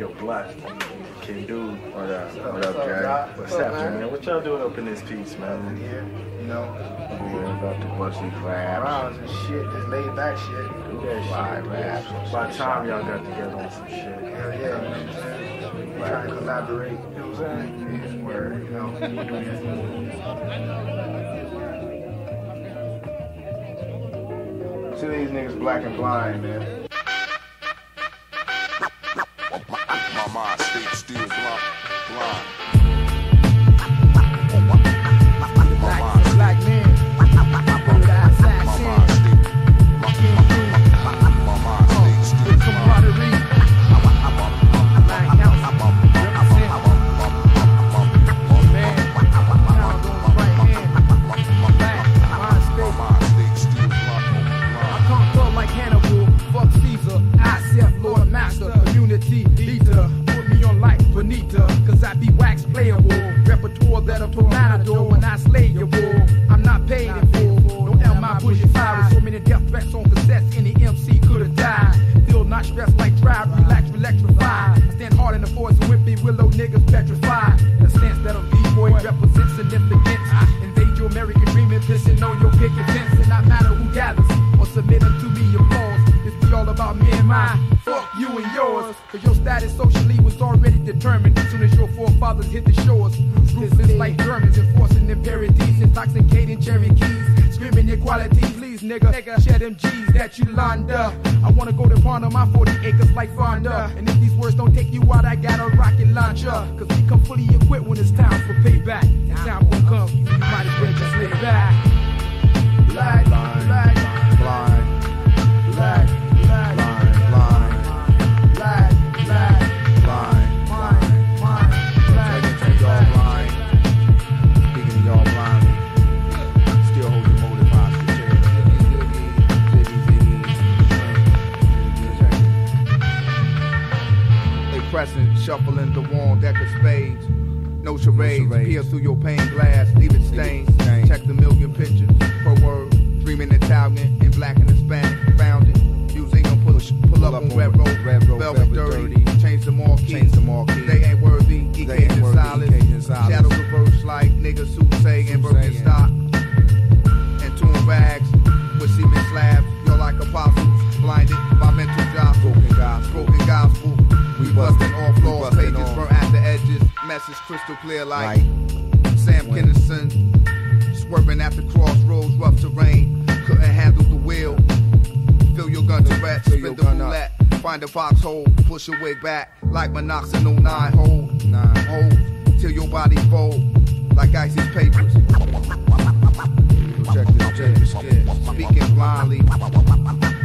Yo, Black, Kid Dude. What up, Jack? What's up, man? What y'all doing up in this piece, man? Here, you know. We're about to bust these raps. Rounds and shit, just laid back shit. Do that shit. Raps. By the time y'all got together on some shit. Hell yeah, man. We're trying to collaborate. You know what I'm saying? It's word, you know. See these niggas black and blind, man. Speaking blindly.